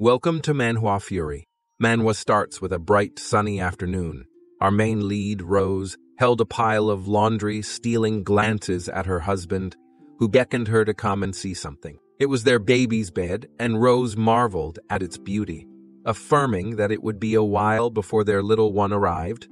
Welcome to Manhwa Fury. Manhwa starts with a bright, sunny afternoon. Our main lead, Rose, held a pile of laundry, stealing glances at her husband, who beckoned her to come and see something. It was their baby's bed, and Rose marveled at its beauty, affirming that it would be a while before their little one arrived.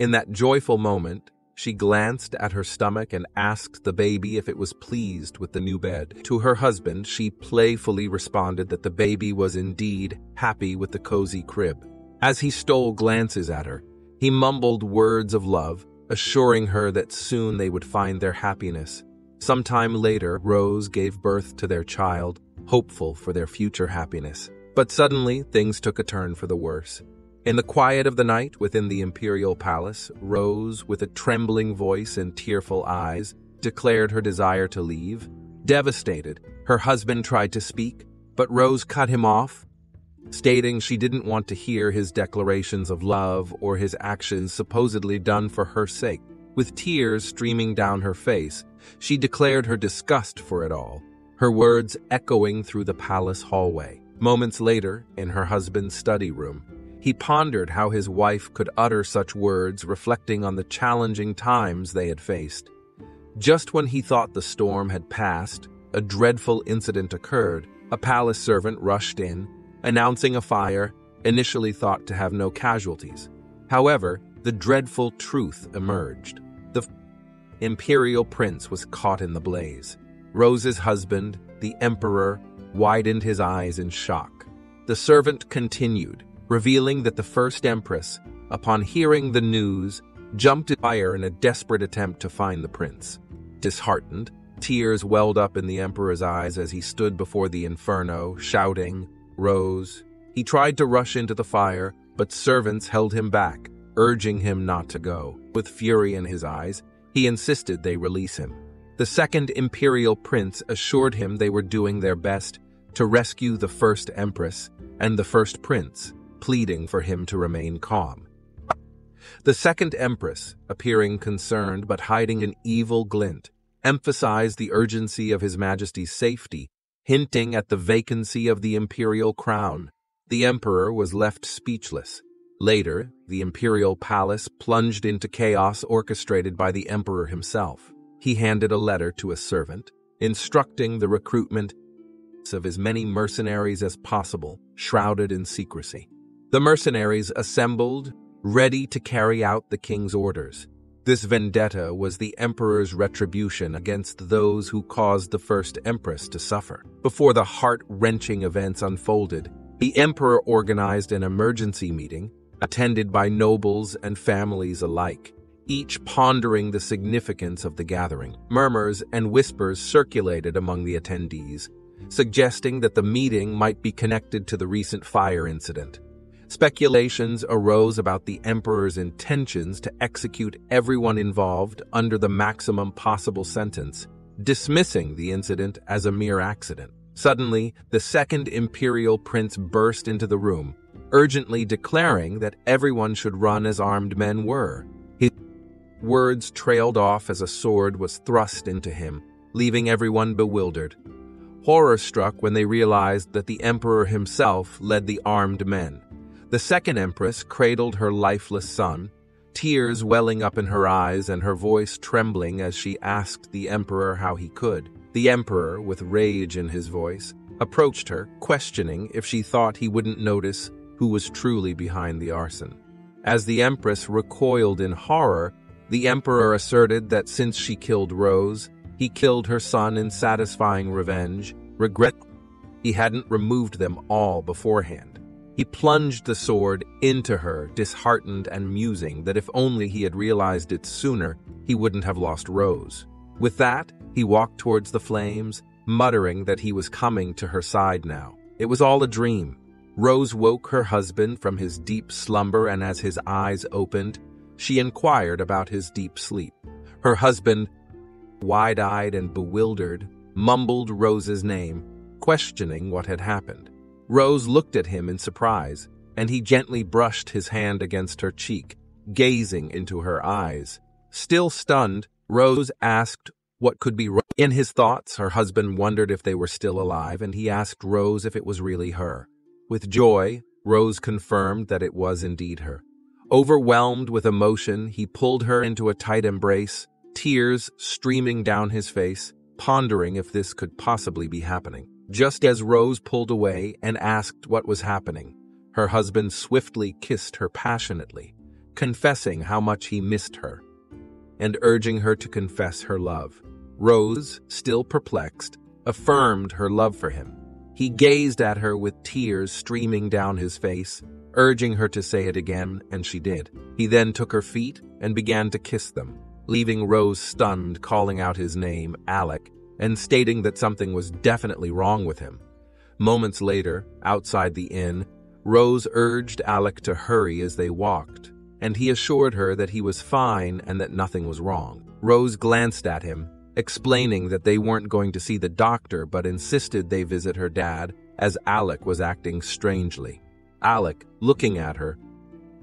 In that joyful moment, she glanced at her stomach and asked the baby if it was pleased with the new bed. To her husband, she playfully responded that the baby was indeed happy with the cozy crib. As he stole glances at her, he mumbled words of love, assuring her that soon they would find their happiness. Sometime later, Rose gave birth to their child, hopeful for their future happiness. But suddenly, things took a turn for the worse. In the quiet of the night within the imperial palace, Rose, with a trembling voice and tearful eyes, declared her desire to leave. Devastated, her husband tried to speak, but Rose cut him off, stating she didn't want to hear his declarations of love or his actions supposedly done for her sake. With tears streaming down her face, she declared her disgust for it all, her words echoing through the palace hallway. Moments later, in her husband's study room, he pondered how his wife could utter such words, reflecting on the challenging times they had faced. Just when he thought the storm had passed, a dreadful incident occurred. A palace servant rushed in, announcing a fire, initially thought to have no casualties. However, the dreadful truth emerged. The imperial prince was caught in the blaze. Rose's husband, the emperor, widened his eyes in shock. The servant continued, revealing that the first empress, upon hearing the news, jumped into fire in a desperate attempt to find the prince. Disheartened, tears welled up in the emperor's eyes as he stood before the inferno, shouting, "Rose!" He tried to rush into the fire, but servants held him back, urging him not to go. With fury in his eyes, he insisted they release him. The second imperial prince assured him they were doing their best to rescue the first empress and the first prince, pleading for him to remain calm. The second empress, appearing concerned but hiding an evil glint, emphasized the urgency of His Majesty's safety, hinting at the vacancy of the imperial crown. The emperor was left speechless. Later, the imperial palace plunged into chaos orchestrated by the emperor himself. He handed a letter to a servant, instructing the recruitment of as many mercenaries as possible, shrouded in secrecy. The mercenaries assembled, ready to carry out the king's orders. This vendetta was the emperor's retribution against those who caused the first empress to suffer. Before the heart-wrenching events unfolded, the emperor organized an emergency meeting, attended by nobles and families alike, each pondering the significance of the gathering. Murmurs and whispers circulated among the attendees, suggesting that the meeting might be connected to the recent fire incident. Speculations arose about the emperor's intentions to execute everyone involved under the maximum possible sentence, dismissing the incident as a mere accident. Suddenly, the second imperial prince burst into the room, urgently declaring that everyone should run as armed men were. His words trailed off as a sword was thrust into him, leaving everyone bewildered, horror-struck when they realized that the emperor himself led the armed men. The second empress cradled her lifeless son, tears welling up in her eyes and her voice trembling as she asked the emperor how he could. The emperor, with rage in his voice, approached her, questioning if she thought he wouldn't notice who was truly behind the arson. As the empress recoiled in horror, the emperor asserted that since she killed Rose, he killed her son in satisfying revenge. Regretfully, he hadn't removed them all beforehand. He plunged the sword into her, disheartened and musing that if only he had realized it sooner, he wouldn't have lost Rose. With that, he walked towards the flames, muttering that he was coming to her side now. It was all a dream. Rose woke her husband from his deep slumber, and as his eyes opened, she inquired about his deep sleep. Her husband, wide-eyed and bewildered, mumbled Rose's name, questioning what had happened. Rose looked at him in surprise, and he gently brushed his hand against her cheek, gazing into her eyes. Still stunned, Rose asked what could be wrong. In his thoughts, her husband wondered if they were still alive, and he asked Rose if it was really her. With joy, Rose confirmed that it was indeed her. Overwhelmed with emotion, he pulled her into a tight embrace, tears streaming down his face, pondering if this could possibly be happening. Just as Rose pulled away and asked what was happening, her husband swiftly kissed her passionately, confessing how much he missed her and urging her to confess her love. Rose, still perplexed, affirmed her love for him. He gazed at her with tears streaming down his face, urging her to say it again, and she did. He then took her feet and began to kiss them, leaving Rose stunned, calling out his name, Alec, and stating that something was definitely wrong with him. Moments later, outside the inn, Rose urged Alec to hurry as they walked, and he assured her that he was fine and that nothing was wrong. Rose glanced at him, explaining that they weren't going to see the doctor but insisted they visit her dad, as Alec was acting strangely. Alec, looking at her,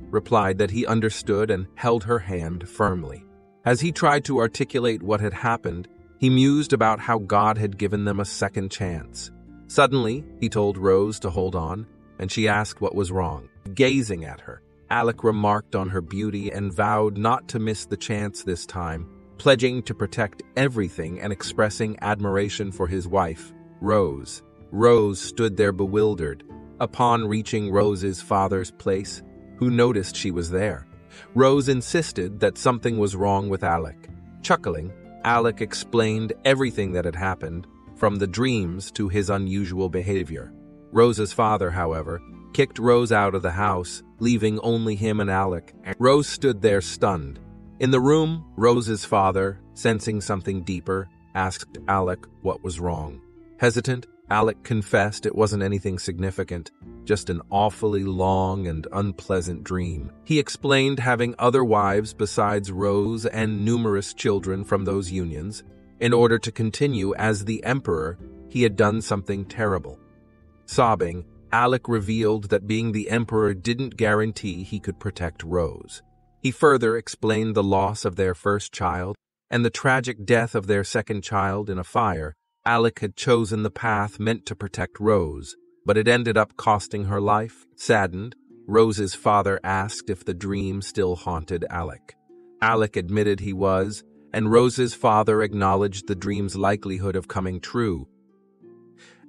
replied that he understood and held her hand firmly. As he tried to articulate what had happened, he mused about how God had given them a second chance. Suddenly, he told Rose to hold on, and she asked what was wrong. Gazing at her, Alec remarked on her beauty and vowed not to miss the chance this time, pledging to protect everything and expressing admiration for his wife, Rose. Rose stood there bewildered. Upon reaching Rose's father's place, who noticed she was there, Rose insisted that something was wrong with Alec. Chuckling, Alec explained everything that had happened, from the dreams to his unusual behavior. Rose's father, however, kicked Rose out of the house, leaving only him and Alec. Rose stood there stunned. In the room, Rose's father, sensing something deeper, asked Alec what was wrong. Hesitant, Alec confessed it wasn't anything significant, just an awfully long and unpleasant dream. He explained having other wives besides Rose and numerous children from those unions. In order to continue as the emperor, he had done something terrible. Sobbing, Alec revealed that being the emperor didn't guarantee he could protect Rose. He further explained the loss of their first child and the tragic death of their second child in a fire. Alec had chosen the path meant to protect Rose, but it ended up costing her life. Saddened, Rose's father asked if the dream still haunted Alec. Alec admitted he was, and Rose's father acknowledged the dream's likelihood of coming true.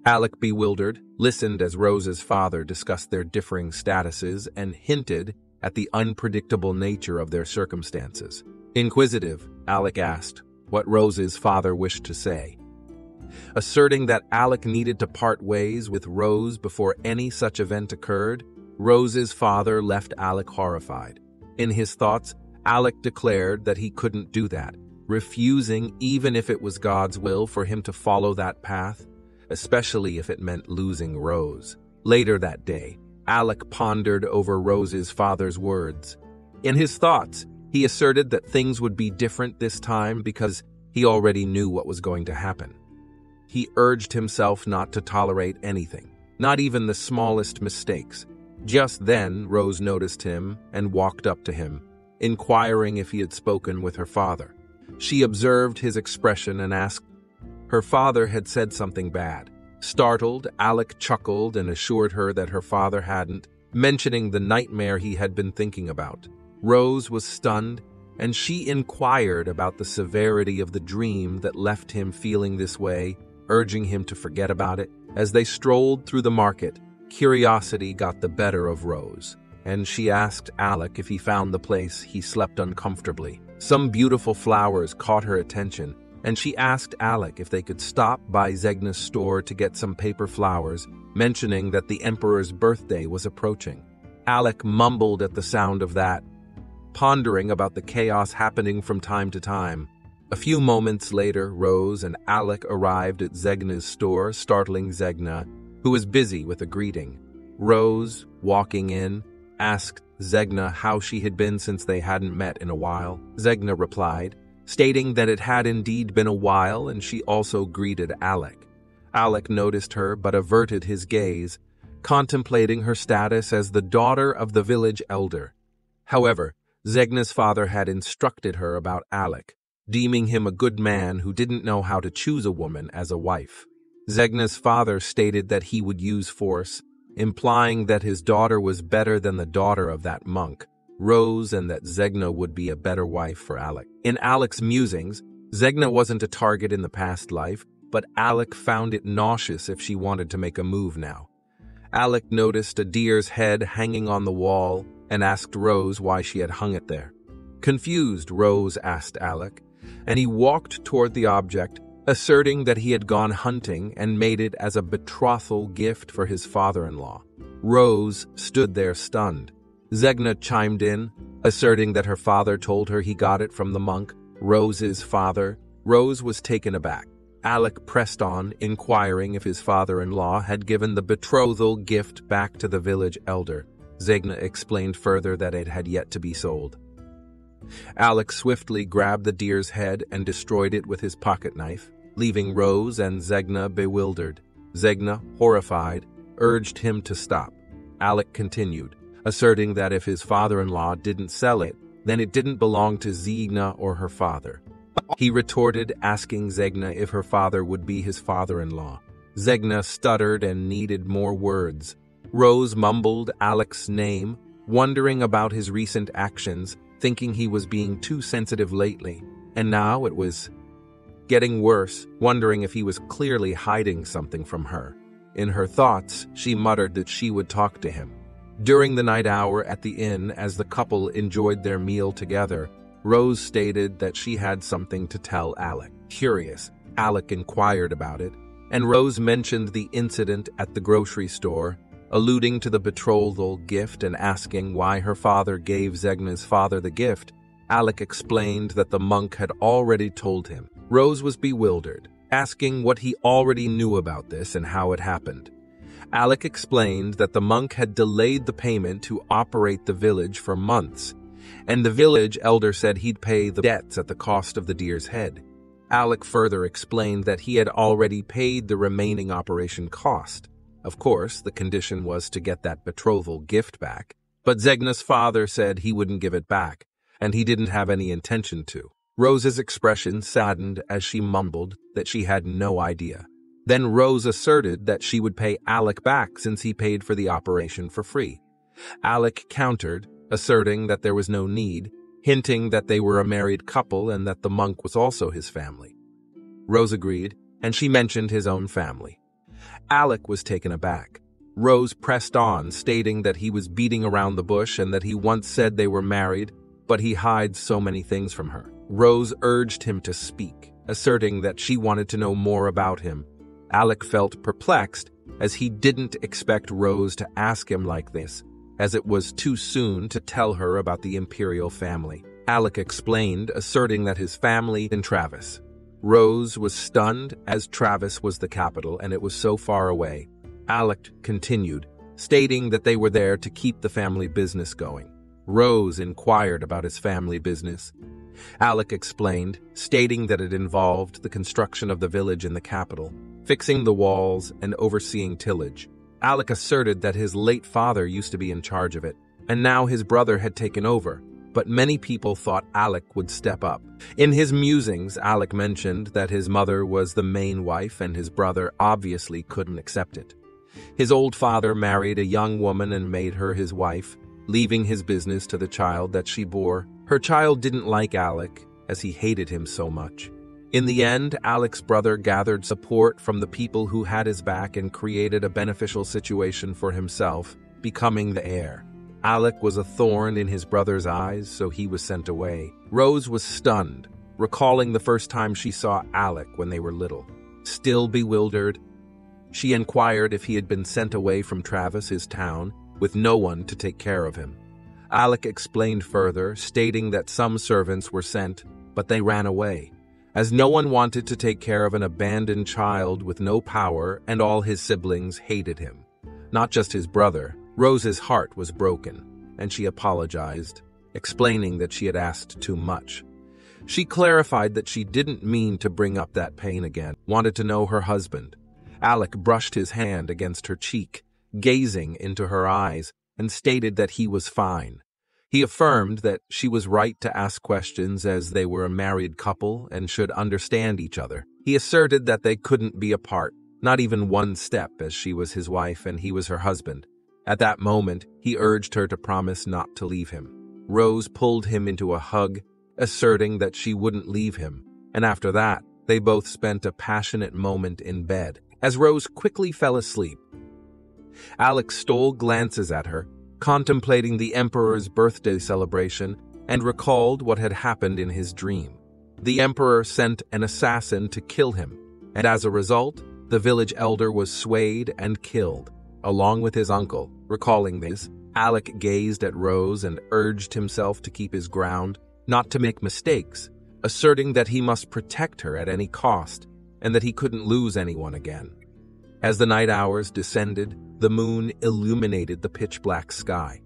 Alec, bewildered, listened as Rose's father discussed their differing statuses and hinted at the unpredictable nature of their circumstances. Inquisitive, Alec asked what Rose's father wished to say, asserting that Alec needed to part ways with Rose before any such event occurred. Rose's father left Alec horrified. In his thoughts, Alec declared that he couldn't do that, refusing even if it was God's will for him to follow that path, especially if it meant losing Rose. Later that day, Alec pondered over Rose's father's words. In his thoughts, he asserted that things would be different this time because he already knew what was going to happen. He urged himself not to tolerate anything, not even the smallest mistakes. Just then, Rose noticed him and walked up to him, inquiring if he had spoken with her father. She observed his expression and asked. Her father had said something bad. Startled, Alec chuckled and assured her that her father hadn't, mentioning the nightmare he had been thinking about. Rose was stunned, and she inquired about the severity of the dream that left him feeling this way, urging him to forget about it. As they strolled through the market, curiosity got the better of Rose, and she asked Alec if he found the place he slept uncomfortably. Some beautiful flowers caught her attention, and she asked Alec if they could stop by Zegna's store to get some paper flowers, mentioning that the emperor's birthday was approaching. Alec mumbled at the sound of that, pondering about the chaos happening from time to time. A few moments later, Rose and Alec arrived at Zegna's store, startling Zegna, who was busy with a greeting. Rose, walking in, asked Zegna how she had been since they hadn't met in a while. Zegna replied, stating that it had indeed been a while, and she also greeted Alec. Alec noticed her but averted his gaze, contemplating her status as the daughter of the village elder. However, Zegna's father had instructed her about Alec, deeming him a good man who didn't know how to choose a woman as a wife. Zegna's father stated that he would use force, implying that his daughter was better than the daughter of that monk, Rose, and that Zegna would be a better wife for Alec. In Alec's musings, Zegna wasn't a target in the past life, but Alec found it nauseous if she wanted to make a move now. Alec noticed a deer's head hanging on the wall and asked Rose why she had hung it there. Confused, Rose asked Alec, and he walked toward the object, asserting that he had gone hunting and made it as a betrothal gift for his father-in-law. Rose stood there stunned. Zegna chimed in, asserting that her father told her he got it from the monk, Rose's father. Rose was taken aback. Alec pressed on, inquiring if his father-in-law had given the betrothal gift back to the village elder. Zegna explained further that it had yet to be sold. Alec swiftly grabbed the deer's head and destroyed it with his pocket knife, leaving Rose and Zegna bewildered. Zegna, horrified, urged him to stop. Alec continued, asserting that if his father-in-law didn't sell it, then it didn't belong to Zegna or her father. He retorted, asking Zegna if her father would be his father-in-law. Zegna stuttered and needed more words. Rose mumbled Alec's name, wondering about his recent actions, thinking he was being too sensitive lately, and now it was getting worse, wondering if he was clearly hiding something from her. In her thoughts, she muttered that she would talk to him. During the night hour at the inn, as the couple enjoyed their meal together, Rose stated that she had something to tell Alec. Curious, Alec inquired about it, and Rose mentioned the incident at the grocery store, alluding to the betrothal gift and asking why her father gave Zegna's father the gift. Alec explained that the monk had already told him. Rose was bewildered, asking what he already knew about this and how it happened. Alec explained that the monk had delayed the payment to operate the village for months, and the village elder said he'd pay the debts at the cost of the deer's head. Alec further explained that he had already paid the remaining operation cost. Of course, the condition was to get that betrothal gift back, but Zegna's father said he wouldn't give it back, and he didn't have any intention to. Rose's expression saddened as she mumbled that she had no idea. Then Rose asserted that she would pay Alec back since he paid for the operation for free. Alec countered, asserting that there was no need, hinting that they were a married couple and that the monk was also his family. Rose agreed, and she mentioned his own family. Alec was taken aback. Rose pressed on, stating that he was beating around the bush and that he once said they were married, but he hides so many things from her. Rose urged him to speak, asserting that she wanted to know more about him. Alec felt perplexed, as he didn't expect Rose to ask him like this, as it was too soon to tell her about the imperial family. Alec explained, asserting that his family and Travis. Rose was stunned, as Travis was the capital and it was so far away. Alec continued, stating that they were there to keep the family business going. Rose inquired about his family business. Alec explained, stating that it involved the construction of the village in the capital, fixing the walls, and overseeing tillage. Alec asserted that his late father used to be in charge of it, and now his brother had taken over, but many people thought Alec would step up. In his musings, Alec mentioned that his mother was the main wife and his brother obviously couldn't accept it. His old father married a young woman and made her his wife, leaving his business to the child that she bore. Her child didn't like Alec, as he hated him so much. In the end, Alec's brother gathered support from the people who had his back and created a beneficial situation for himself, becoming the heir. Alec was a thorn in his brother's eyes, so he was sent away. Rose was stunned, recalling the first time she saw Alec when they were little. Still bewildered, she inquired if he had been sent away from Travis, his town, with no one to take care of him. Alec explained further, stating that some servants were sent, but they ran away, as no one wanted to take care of an abandoned child with no power, and all his siblings hated him. Not just his brother. Rose's heart was broken, and she apologized, explaining that she had asked too much. She clarified that she didn't mean to bring up that pain again, wanted to know her husband. Alec brushed his hand against her cheek, gazing into her eyes, and stated that he was fine. He affirmed that she was right to ask questions, as they were a married couple and should understand each other. He asserted that they couldn't be apart, not even one step, as she was his wife and he was her husband. At that moment, he urged her to promise not to leave him. Rose pulled him into a hug, asserting that she wouldn't leave him, and after that, they both spent a passionate moment in bed, as Rose quickly fell asleep. Alex stole glances at her, contemplating the Emperor's birthday celebration, and recalled what had happened in his dream. The Emperor sent an assassin to kill him, and as a result, the village elder was swayed and killed, along with his uncle. Recalling this, Alec gazed at Rose and urged himself to keep his ground, not to make mistakes, asserting that he must protect her at any cost and that he couldn't lose anyone again. As the night hours descended, the moon illuminated the pitch-black sky.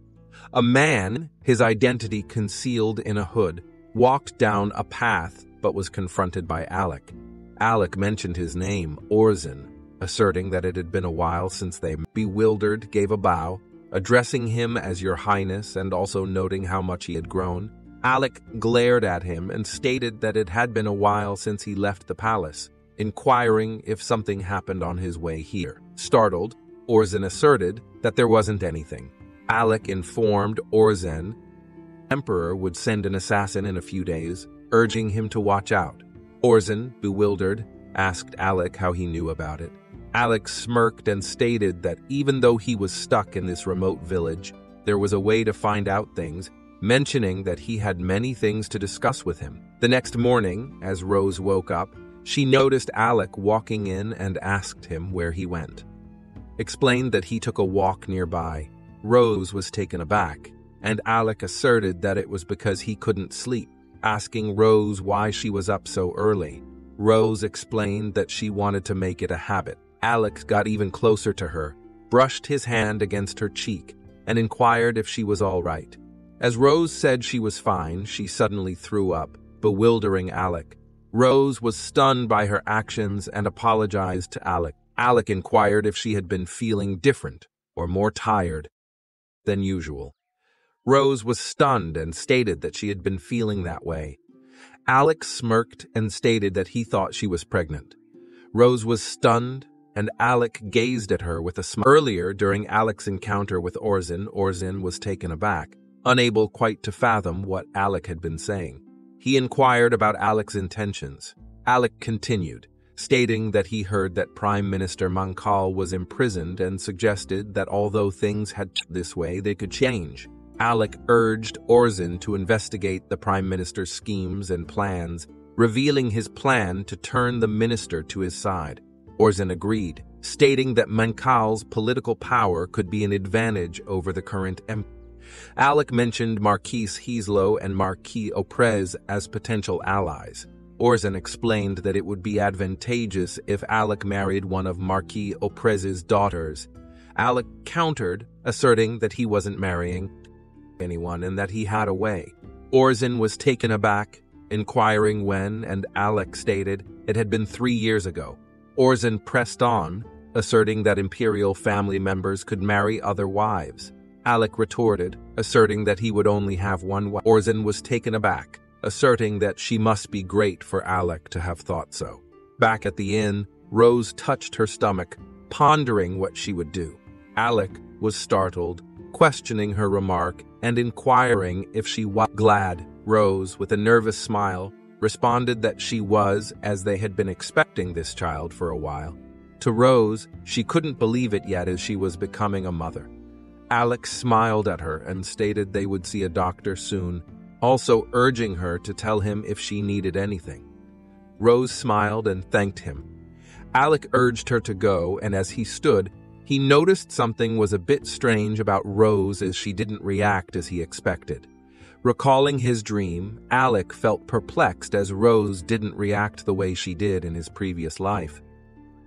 A man, his identity concealed in a hood, walked down a path but was confronted by Alec. Alec mentioned his name, Orzin, asserting that it had been a while since they met. Bewildered, gave a bow, addressing him as Your Highness and also noting how much he had grown. Alec glared at him and stated that it had been a while since he left the palace, inquiring if something happened on his way here. Startled, Orzin asserted that there wasn't anything. Alec informed Orzin the Emperor would send an assassin in a few days, urging him to watch out. Orzin, bewildered, asked Alec how he knew about it. Alec smirked and stated that even though he was stuck in this remote village, there was a way to find out things, mentioning that he had many things to discuss with him. The next morning, as Rose woke up, she noticed Alec walking in and asked him where he went. Explained that he took a walk nearby. Rose was taken aback, and Alec asserted that it was because he couldn't sleep, asking Rose why she was up so early. Rose explained that she wanted to make it a habit. Alec got even closer to her, brushed his hand against her cheek, and inquired if she was all right. As Rose said she was fine, she suddenly threw up, bewildering Alec. Rose was stunned by her actions and apologized to Alec. Alec inquired if she had been feeling different or more tired than usual. Rose was stunned and stated that she had been feeling that way. Alec smirked and stated that he thought she was pregnant. Rose was stunned, and Alec gazed at her with a smile. Earlier, during Alec's encounter with Orzin, Orzin was taken aback, unable quite to fathom what Alec had been saying. He inquired about Alec's intentions. Alec continued, stating that he heard that Prime Minister Mancal was imprisoned and suggested that although things had this way, they could change. Alec urged Orzin to investigate the Prime Minister's schemes and plans, revealing his plan to turn the minister to his side. Orzin agreed, stating that Mancal's political power could be an advantage over the current emperor. Alec mentioned Marquis Heslow and Marquis Oprez as potential allies. Orzin explained that it would be advantageous if Alec married one of Marquis Oprez's daughters. Alec countered, asserting that he wasn't marrying anyone and that he had a way. Orzin was taken aback, inquiring when, and Alec stated it had been 3 years ago. Orzin pressed on, asserting that imperial family members could marry other wives. Alec retorted, asserting that he would only have one wife. Orzin was taken aback, asserting that she must be great for Alec to have thought so. Back at the inn, Rose touched her stomach, pondering what she would do. Alec was startled, questioning her remark and inquiring if she was glad. Rose, with a nervous smile, responded that she was, as they had been expecting this child for a while. To Rose, she couldn't believe it yet, as she was becoming a mother. Alec smiled at her and stated they would see a doctor soon, also urging her to tell him if she needed anything. Rose smiled and thanked him. Alec urged her to go, and as he stood, he noticed something was a bit strange about Rose, as she didn't react as he expected. Recalling his dream, Alec felt perplexed as Rose didn't react the way she did in his previous life.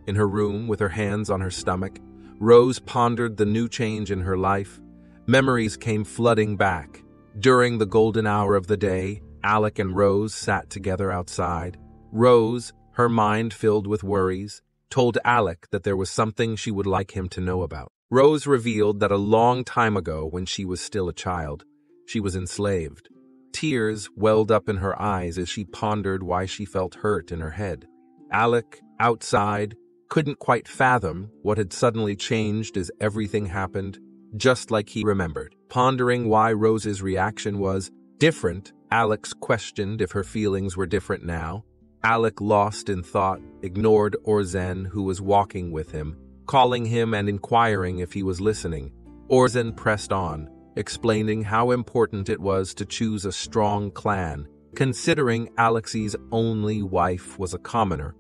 In her room, with her hands on her stomach, Rose pondered the new change in her life. Memories came flooding back. During the golden hour of the day, Alec and Rose sat together outside. Rose, her mind filled with worries, told Alec that there was something she would like him to know about. Rose revealed that a long time ago, when she was still a child, she was enslaved. Tears welled up in her eyes as she pondered why she felt hurt in her head. Alec, outside, couldn't quite fathom what had suddenly changed as everything happened, just like he remembered. Pondering why Rose's reaction was different, Alex questioned if her feelings were different now. Alec, lost in thought, ignored Orzin, who was walking with him, calling him and inquiring if he was listening. Orzin pressed on, explaining how important it was to choose a strong clan, considering Alex's only wife was a commoner.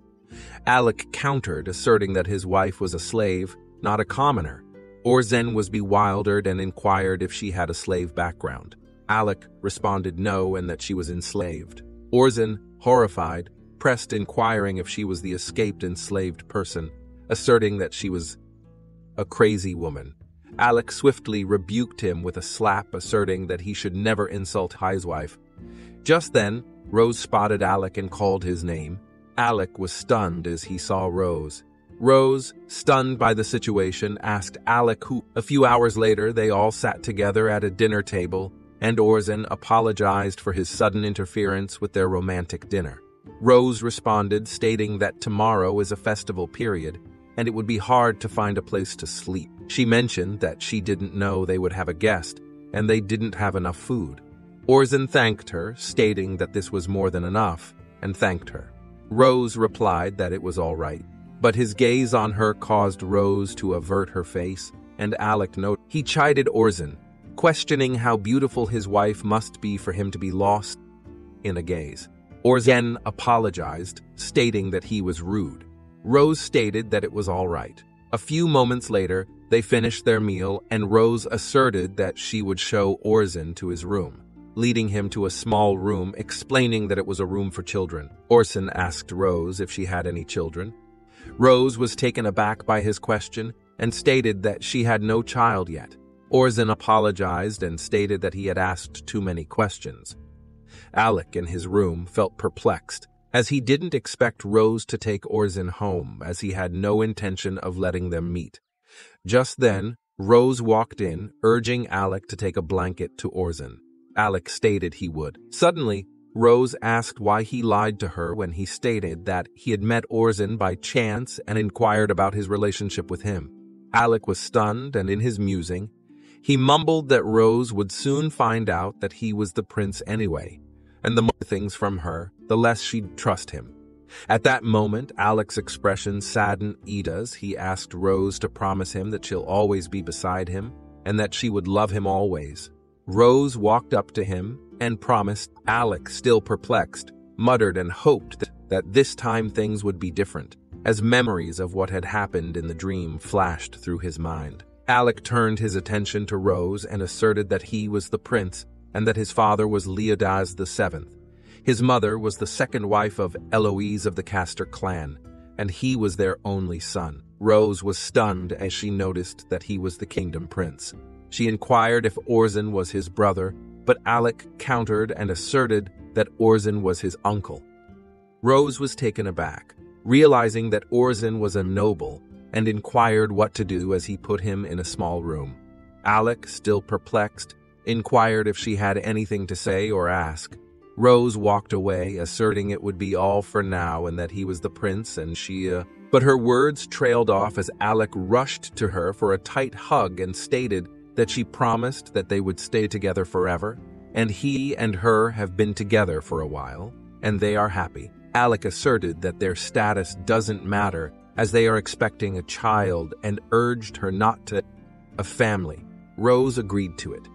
Alec countered, asserting that his wife was a slave, not a commoner. Orzin was bewildered and inquired if she had a slave background. Alec responded no and that she was enslaved. Orzin, horrified, pressed, inquiring if she was the escaped enslaved person, asserting that she was a crazy woman. Alec swiftly rebuked him with a slap, asserting that he should never insult his wife. Just then, Rose spotted Alec and called his name. Alec was stunned as he saw Rose. Rose, stunned by the situation, asked Alec who. A few hours later, they all sat together at a dinner table, and Orzin apologized for his sudden interference with their romantic dinner. Rose responded, stating that tomorrow is a festival period, and it would be hard to find a place to sleep. She mentioned that she didn't know they would have a guest, and they didn't have enough food. Orzin thanked her, stating that this was more than enough, and thanked her. Rose replied that it was all right, but his gaze on her caused Rose to avert her face, and Alec noted. He chided Orzin, questioning how beautiful his wife must be for him to be lost in a gaze. Orzin apologized, stating that he was rude. Rose stated that it was all right. A few moments later, they finished their meal, and Rose asserted that she would show Orzin to his room, leading him to a small room, explaining that it was a room for children. Orzin asked Rose if she had any children. Rose was taken aback by his question and stated that she had no child yet. Orzin apologized and stated that he had asked too many questions. Alec, in his room, felt perplexed, as he didn't expect Rose to take Orzin home, as he had no intention of letting them meet. Just then, Rose walked in, urging Alec to take a blanket to Orzin. Alec stated he would. Suddenly, Rose asked why he lied to her when he stated that he had met Orzin by chance and inquired about his relationship with him. Alec was stunned, and in his musing, he mumbled that Rose would soon find out that he was the prince anyway, and the more things from her, the less she'd trust him. At that moment, Alec's expression saddened Ida's. He asked Rose to promise him that she'll always be beside him and that she would love him always. Rose walked up to him and promised. Alec, still perplexed, muttered and hoped that this time things would be different, as memories of what had happened in the dream flashed through his mind. Alec turned his attention to Rose and asserted that he was the prince and that his father was Leodaz VII. His mother was the second wife of Eloise of the Castor clan, and he was their only son. Rose was stunned as she noticed that he was the kingdom prince. She inquired if Orzin was his brother, but Alec countered and asserted that Orzin was his uncle. Rose was taken aback, realizing that Orzin was a noble, and inquired what to do as he put him in a small room. Alec, still perplexed, inquired if she had anything to say or ask. Rose walked away, asserting it would be all for now and that he was the prince and she. But her words trailed off as Alec rushed to her for a tight hug and stated that she promised that they would stay together forever, and he and her have been together for a while, and they are happy. Alec asserted that their status doesn't matter, as they are expecting a child, and urged her not to a family. Rose agreed to it.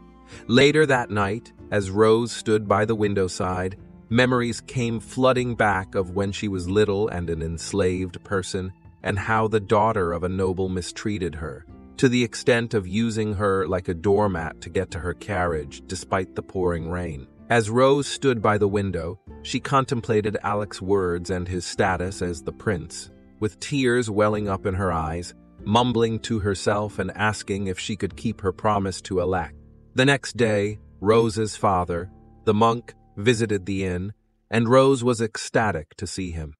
Later that night, as Rose stood by the window side, memories came flooding back of when she was little and an enslaved person, and how the daughter of a noble mistreated her, to the extent of using her like a doormat to get to her carriage despite the pouring rain. As Rose stood by the window, she contemplated Alec's words and his status as the prince, with tears welling up in her eyes, mumbling to herself and asking if she could keep her promise to Alec. The next day, Rose's father, the monk, visited the inn, and Rose was ecstatic to see him.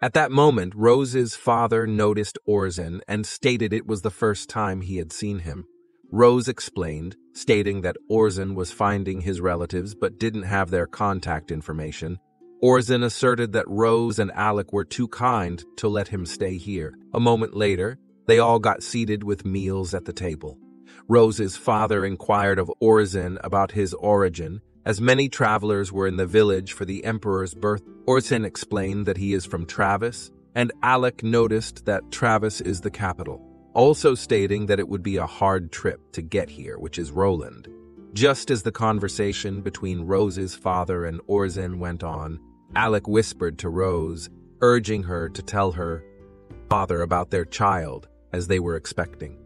At that moment, Rose's father noticed Orzin and stated it was the first time he had seen him. Rose explained, stating that Orzin was finding his relatives but didn't have their contact information, Orzin asserted that Rose and Alec were too kind to let him stay here. A moment later, they all got seated with meals at the table. Rose's father inquired of Orzin about his origin, as many travelers were in the village for the emperor's birth. Orzin explained that he is from Travis, and Alec noticed that Travis is the capital, also stating that it would be a hard trip to get here, which is Roland. Just as the conversation between Rose's father and Orzin went on, Alec whispered to Rose, urging her to tell her father about their child, as they were expecting.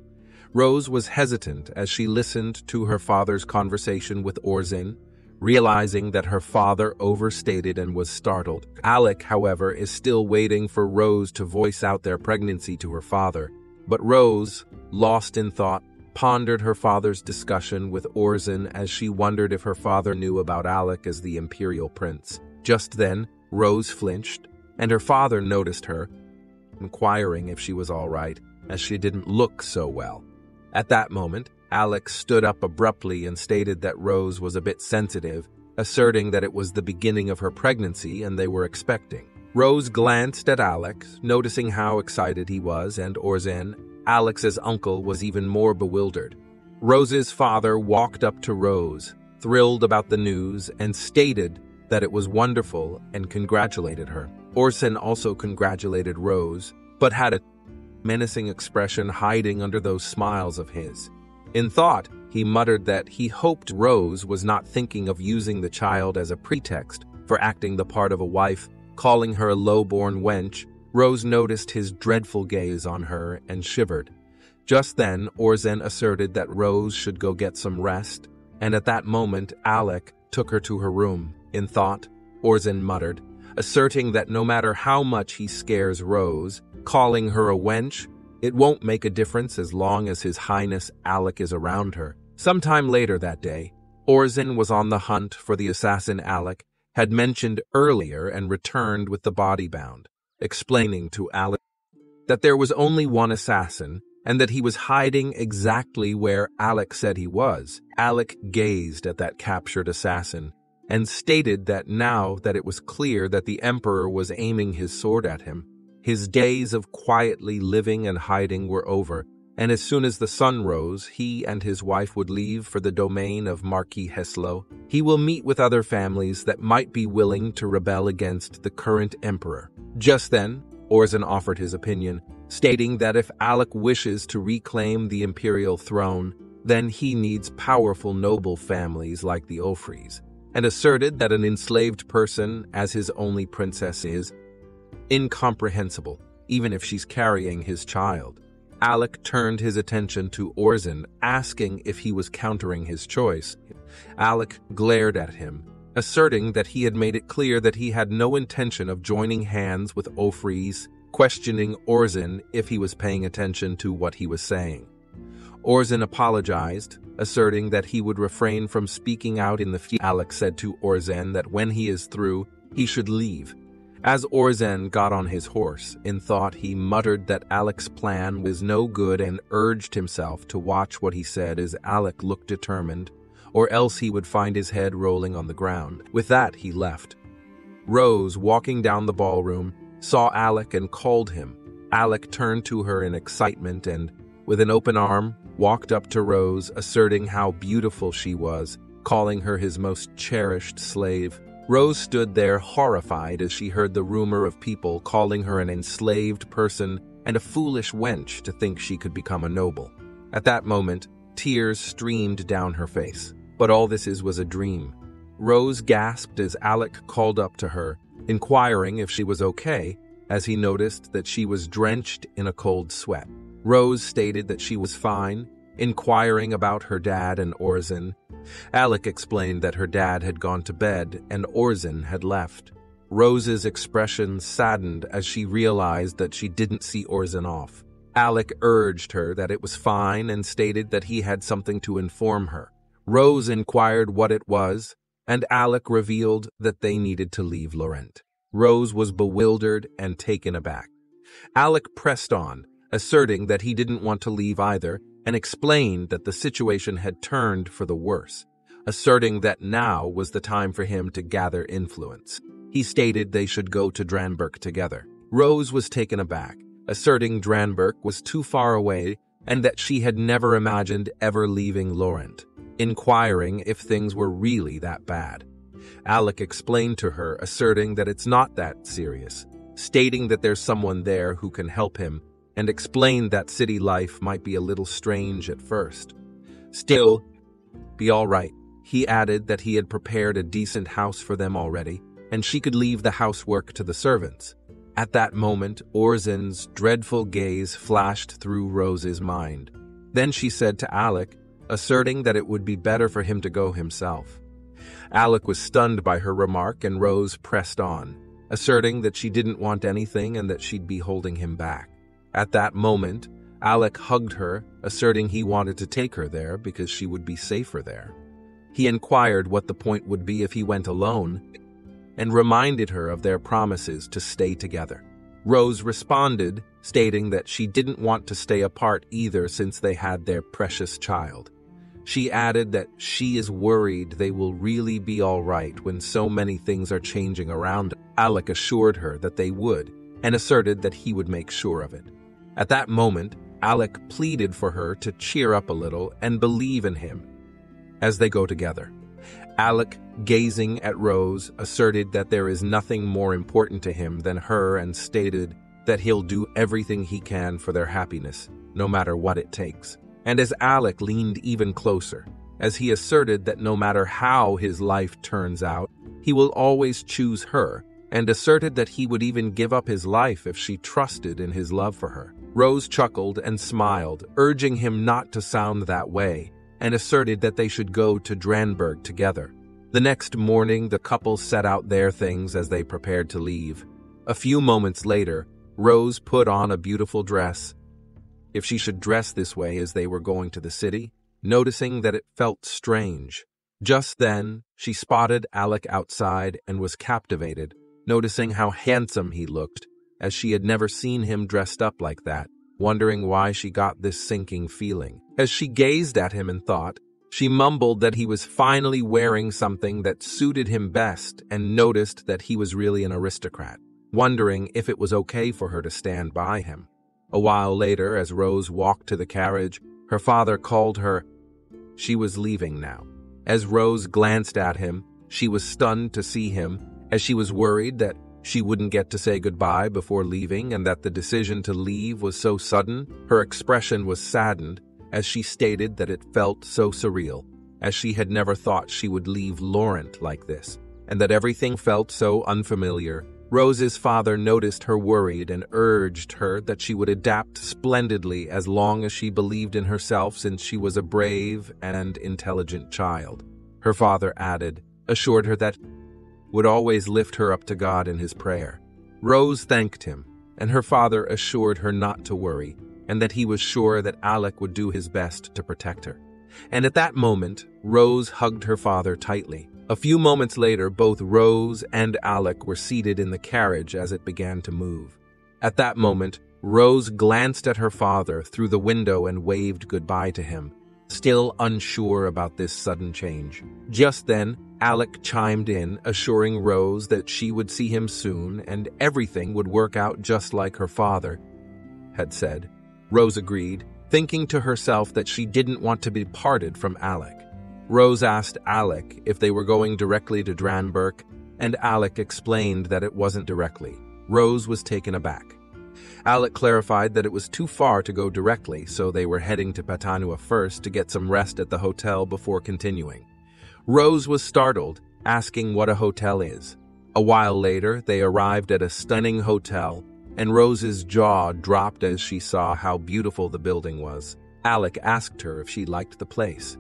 Rose was hesitant as she listened to her father's conversation with Orzin, realizing that her father overstated and was startled. Alec, however, is still waiting for Rose to voice out their pregnancy to her father. But Rose, lost in thought, pondered her father's discussion with Orzin as she wondered if her father knew about Alec as the imperial prince. Just then, Rose flinched, and her father noticed her, inquiring if she was all right, as she didn't look so well. At that moment, Alec stood up abruptly and stated that Rose was a bit sensitive, asserting that it was the beginning of her pregnancy and they were expecting. Rose glanced at Alec, noticing how excited he was, and Orzin, Alec's uncle, was even more bewildered. Rose's father walked up to Rose, thrilled about the news, and stated that it was wonderful and congratulated her. Orzin also congratulated Rose, but had a menacing expression hiding under those smiles of his. In thought, he muttered that he hoped Rose was not thinking of using the child as a pretext for acting the part of a wife, calling her a low-born wench. Rose noticed his dreadful gaze on her and shivered. Just then, Orzin asserted that Rose should go get some rest, and at that moment, Alec took her to her room. In thought, Orzin muttered, asserting that no matter how much he scares Rose, calling her a wench, it won't make a difference as long as His Highness Alec is around her. Sometime later that day, Orzin was on the hunt for the assassin Alec had mentioned earlier and returned with the body bound, explaining to Alec that there was only one assassin and that he was hiding exactly where Alec said he was. Alec gazed at that captured assassin and stated that now that it was clear that the Emperor was aiming his sword at him, his days of quietly living and hiding were over, and as soon as the sun rose, he and his wife would leave for the domain of Marquis Heslow. He will meet with other families that might be willing to rebel against the current emperor. Just then, Orzin offered his opinion, stating that if Alec wishes to reclaim the imperial throne, then he needs powerful noble families like the Ofris, and asserted that an enslaved person, as his only princess, is incomprehensible, even if she's carrying his child. Alec turned his attention to Orzin, asking if he was countering his choice. Alec glared at him, asserting that he had made it clear that he had no intention of joining hands with Ofris, questioning Orzin if he was paying attention to what he was saying. Orzin apologized, asserting that he would refrain from speaking out in the future. Alec said to Orzin that when he is through, he should leave. As Orzin got on his horse, in thought he muttered that Alec's plan was no good and urged himself to watch what he said, as Alec looked determined, or else he would find his head rolling on the ground. With that, he left. Rose, walking down the ballroom, saw Alec and called him. Alec turned to her in excitement and, with an open arm, walked up to Rose, asserting how beautiful she was, calling her his most cherished slave. Rose stood there horrified as she heard the rumor of people calling her an enslaved person and a foolish wench to think she could become a noble. At that moment, tears streamed down her face. But all this was a dream. Rose gasped as Alec called up to her, inquiring if she was okay, as he noticed that she was drenched in a cold sweat. Rose stated that she was fine, inquiring about her dad and Orzin. Alec explained that her dad had gone to bed and Orzin had left. Rose's expression saddened as she realized that she didn't see Orzin off. Alec urged her that it was fine and stated that he had something to inform her. Rose inquired what it was, and Alec revealed that they needed to leave Laurent. Rose was bewildered and taken aback. Alec pressed on, asserting that he didn't want to leave either, and explained that the situation had turned for the worse, asserting that now was the time for him to gather influence. He stated they should go to Dranberg together. Rose was taken aback, asserting Dranberg was too far away and that she had never imagined ever leaving Laurent, inquiring if things were really that bad. Alec explained to her, asserting that it's not that serious, stating that there's someone there who can help him, and explained that city life might be a little strange at first. Still, be all right. He added that he had prepared a decent house for them already, and she could leave the housework to the servants. At that moment, Orzin's dreadful gaze flashed through Rose's mind. Then she said to Alec, asserting that it would be better for him to go himself. Alec was stunned by her remark, and Rose pressed on, asserting that she didn't want anything and that she'd be holding him back. At that moment, Alec hugged her, asserting he wanted to take her there because she would be safer there. He inquired what the point would be if he went alone, and reminded her of their promises to stay together. Rose responded, stating that she didn't want to stay apart either since they had their precious child. She added that she is worried they will really be all right when so many things are changing around. Alec assured her that they would, and asserted that he would make sure of it. At that moment, Alec pleaded for her to cheer up a little and believe in him as they go together. Alec, gazing at Rose, asserted that there is nothing more important to him than her, and stated that he'll do everything he can for their happiness, no matter what it takes. And as Alec leaned even closer, as he asserted that no matter how his life turns out, he will always choose her, and asserted that he would even give up his life if she trusted in his love for her. Rose chuckled and smiled, urging him not to sound that way, and asserted that they should go to Dranberg together. The next morning, the couple set out their things as they prepared to leave. A few moments later, Rose put on a beautiful dress, if she should dress this way as they were going to the city, noticing that it felt strange. Just then, she spotted Alec outside and was captivated, noticing how handsome he looked, as she had never seen him dressed up like that, wondering why she got this sinking feeling. As she gazed at him in thought, she mumbled that he was finally wearing something that suited him best, and noticed that he was really an aristocrat, wondering if it was okay for her to stand by him. A while later, as Rose walked to the carriage, her father called her. She was leaving now. As Rose glanced at him, she was stunned to see him, as she was worried that she wouldn't get to say goodbye before leaving, and that the decision to leave was so sudden. Her expression was saddened, as she stated that it felt so surreal, as she had never thought she would leave Laurent like this, and that everything felt so unfamiliar. Rose's father noticed her worried and urged her that she would adapt splendidly as long as she believed in herself, since she was a brave and intelligent child. Her father added, assured her that would always lift her up to God in his prayer. Rose thanked him, and her father assured her not to worry, and that he was sure that Alec would do his best to protect her. And at that moment, Rose hugged her father tightly. A few moments later, both Rose and Alec were seated in the carriage as it began to move. At that moment, Rose glanced at her father through the window and waved goodbye to him, still unsure about this sudden change. Just then, Alec chimed in, assuring Rose that she would see him soon and everything would work out just like her father had said. Rose agreed, thinking to herself that she didn't want to be parted from Alec. Rose asked Alec if they were going directly to Dranberg, and Alec explained that it wasn't directly. Rose was taken aback. Alec clarified that it was too far to go directly, so they were heading to Patanua first to get some rest at the hotel before continuing. Rose was startled, asking what a hotel is. A while later, they arrived at a stunning hotel, and Rose's jaw dropped as she saw how beautiful the building was. Alec asked her if she liked the place.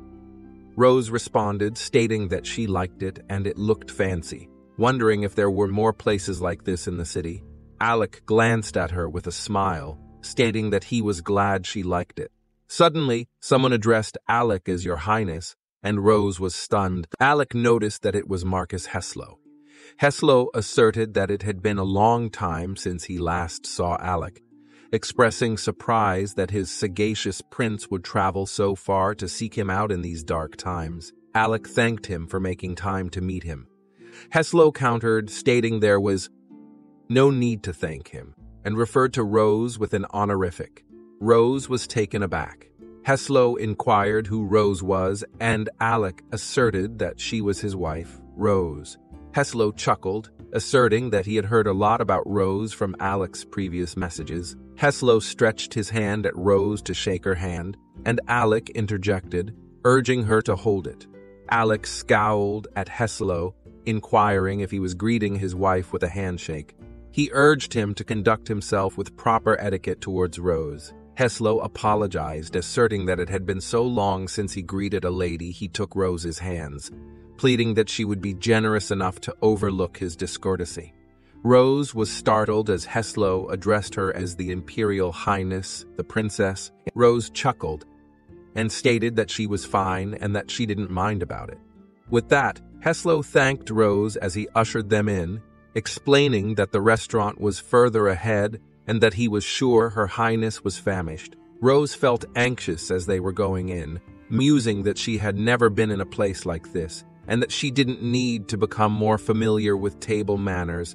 Rose responded, stating that she liked it and it looked fancy, wondering if there were more places like this in the city. Alec glanced at her with a smile, stating that he was glad she liked it. Suddenly, someone addressed Alec as Your Highness, and Rose was stunned. Alec noticed that it was Marcus Heslow. Heslow asserted that it had been a long time since he last saw Alec, expressing surprise that his sagacious prince would travel so far to seek him out in these dark times. Alec thanked him for making time to meet him. Heslow countered, stating there was no need to thank him, and referred to Rose with an honorific. Rose was taken aback. Heslow inquired who Rose was, and Alec asserted that she was his wife, Rose. Heslow chuckled, asserting that he had heard a lot about Rose from Alec's previous messages. Heslow stretched his hand at Rose to shake her hand, and Alec interjected, urging her to hold it. Alec scowled at Heslow, inquiring if he was greeting his wife with a handshake. He urged him to conduct himself with proper etiquette towards Rose. Heslow apologized, asserting that it had been so long since he greeted a lady he took Rose's hands, pleading that she would be generous enough to overlook his discourtesy. Rose was startled as Heslow addressed her as the Imperial Highness, the Princess. Rose chuckled and stated that she was fine and that she didn't mind about it. With that, Heslow thanked Rose as he ushered them in, explaining that the restaurant was further ahead and that he was sure Her Highness was famished. Rose felt anxious as they were going in, musing that she had never been in a place like this and that she didn't need to become more familiar with table manners.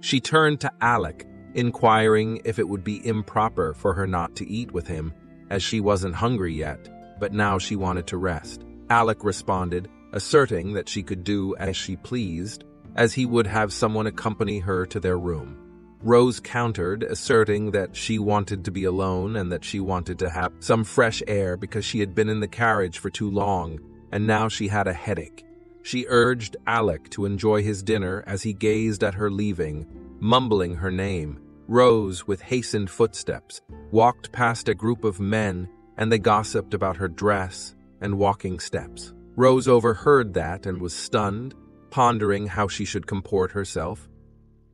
She turned to Alec, inquiring if it would be improper for her not to eat with him, as she wasn't hungry yet, but now she wanted to rest. Alec responded, asserting that she could do as she pleased, as he would have someone accompany her to their room. Rose countered, asserting that she wanted to be alone and that she wanted to have some fresh air because she had been in the carriage for too long, and now she had a headache. She urged Alec to enjoy his dinner as he gazed at her leaving, mumbling her name. Rose, with hastened footsteps, walked past a group of men, and they gossiped about her dress and walking steps. Rose overheard that and was stunned, pondering how she should comport herself.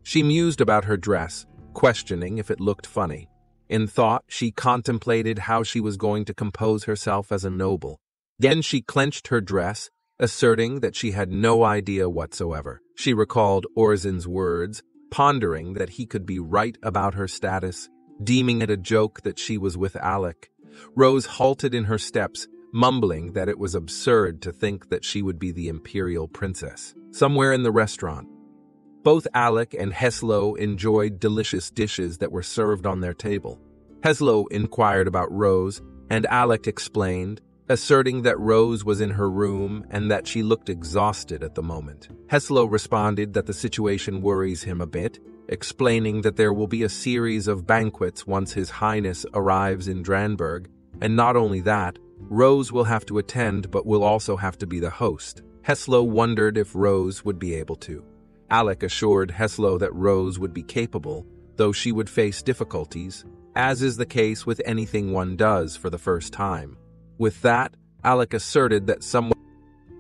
She mused about her dress, questioning if it looked funny. In thought, she contemplated how she was going to compose herself as a noble. Then she clenched her dress, asserting that she had no idea whatsoever. She recalled Orzin's words, pondering that he could be right about her status, deeming it a joke that she was with Alec. Rose halted in her steps, mumbling that it was absurd to think that she would be the Imperial Princess. Somewhere in the restaurant, both Alec and Heslow enjoyed delicious dishes that were served on their table. Heslow inquired about Rose, and Alec explained, asserting that Rose was in her room and that she looked exhausted at the moment. Heslow responded that the situation worries him a bit, explaining that there will be a series of banquets once His Highness arrives in Dranberg, and not only that, Rose will have to attend but will also have to be the host. Heslow wondered if Rose would be able to. Alec assured Heslow that Rose would be capable, though she would face difficulties, as is the case with anything one does for the first time. With that, Alec asserted that someone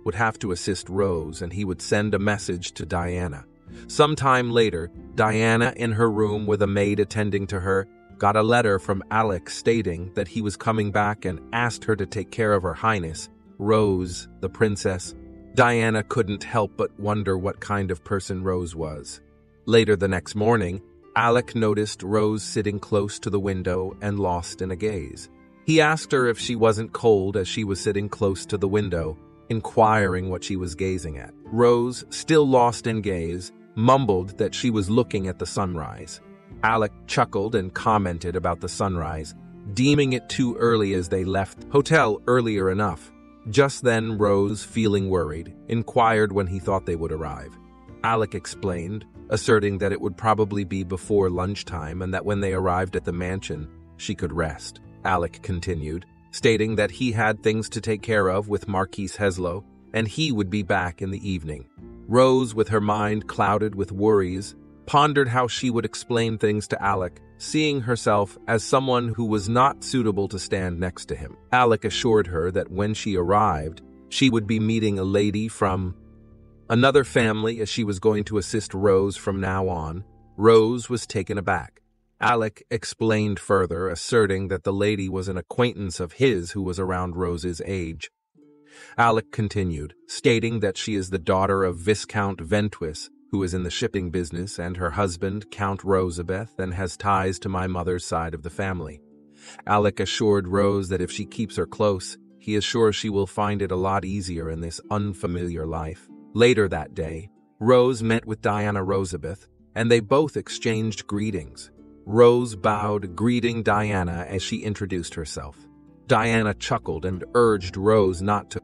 would have to assist Rose and he would send a message to Diana. Sometime later, Diana, in her room with a maid attending to her, got a letter from Alec stating that he was coming back and asked her to take care of Her Highness, Rose, the Princess. Diana couldn't help but wonder what kind of person Rose was. Later the next morning, Alec noticed Rose sitting close to the window and lost in a gaze. He asked her if she wasn't cold as she was sitting close to the window, inquiring what she was gazing at. Rose, still lost in gaze, mumbled that she was looking at the sunrise. Alec chuckled and commented about the sunrise, deeming it too early as they left the hotel earlier enough. Just then Rose, feeling worried, inquired when he thought they would arrive. Alec explained, asserting that it would probably be before lunchtime and that when they arrived at the mansion, she could rest. Alec continued, stating that he had things to take care of with Marquis Heslow, and he would be back in the evening. Rose, with her mind clouded with worries, pondered how she would explain things to Alec, seeing herself as someone who was not suitable to stand next to him. Alec assured her that when she arrived, she would be meeting a lady from another family as she was going to assist Rose from now on. Rose was taken aback. Alec explained further, asserting that the lady was an acquaintance of his who was around Rose's age. Alec continued, stating that she is the daughter of Viscount Ventris, who is in the shipping business, and her husband, Count Rosabeth, and has ties to my mother's side of the family. Alec assured Rose that if she keeps her close, he is sure she will find it a lot easier in this unfamiliar life. Later that day, Rose met with Diana Rosabeth, and they both exchanged greetings. Rose bowed, greeting Diana as she introduced herself. Diana chuckled and urged Rose not to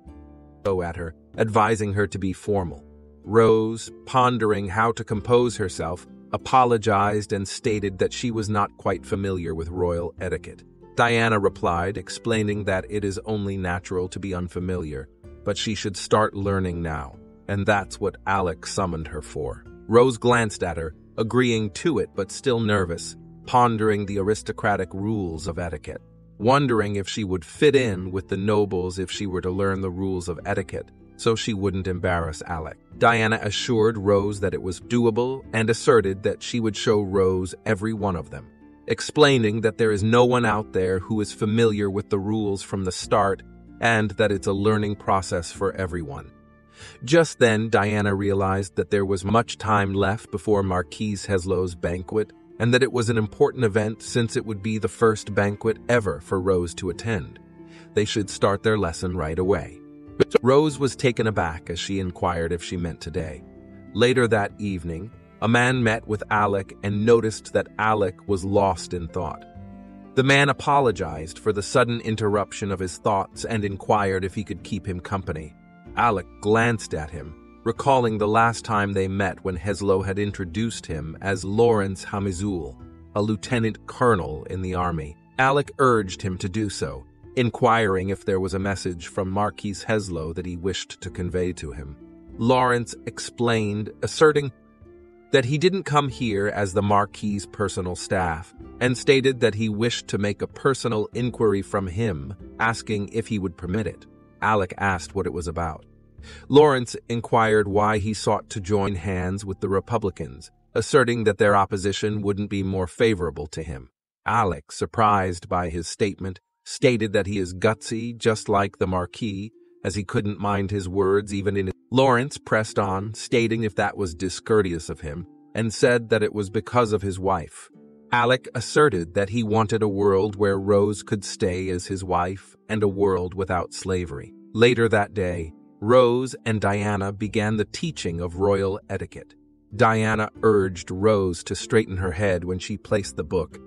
go at her, advising her to be formal. Rose, pondering how to compose herself, apologized and stated that she was not quite familiar with royal etiquette. Diana replied, explaining that it is only natural to be unfamiliar, but she should start learning now, and that's what Alec summoned her for. Rose glanced at her, agreeing to it but still nervous, pondering the aristocratic rules of etiquette, wondering if she would fit in with the nobles if she were to learn the rules of etiquette, so she wouldn't embarrass Alec. Diana assured Rose that it was doable and asserted that she would show Rose every one of them, explaining that there is no one out there who is familiar with the rules from the start and that it's a learning process for everyone. Just then, Diana realized that there was much time left before Marquis Heslow's banquet and that it was an important event since it would be the first banquet ever for Rose to attend. They should start their lesson right away. Rose was taken aback as she inquired if she meant today. Later that evening, a man met with Alec and noticed that Alec was lost in thought. The man apologized for the sudden interruption of his thoughts and inquired if he could keep him company. Alec glanced at him, recalling the last time they met when Heslow had introduced him as Lawrence Hamizul, a lieutenant colonel in the army. Alec urged him to do so, inquiring if there was a message from Marquis Heslow that he wished to convey to him. Lawrence explained, asserting that he didn't come here as the Marquis's personal staff, and stated that he wished to make a personal inquiry from him, asking if he would permit it. Alec asked what it was about. Lawrence inquired why he sought to join hands with the Republicans, asserting that their opposition wouldn't be more favorable to him. Alec, surprised by his statement, stated that he is gutsy, just like the Marquis, as he couldn't mind his words even in his... Lawrence pressed on, stating if that was discourteous of him, and said that it was because of his wife. Alec asserted that he wanted a world where Rose could stay as his wife and a world without slavery. Later that day, Rose and Diana began the teaching of royal etiquette. Diana urged Rose to straighten her head when she placed the book,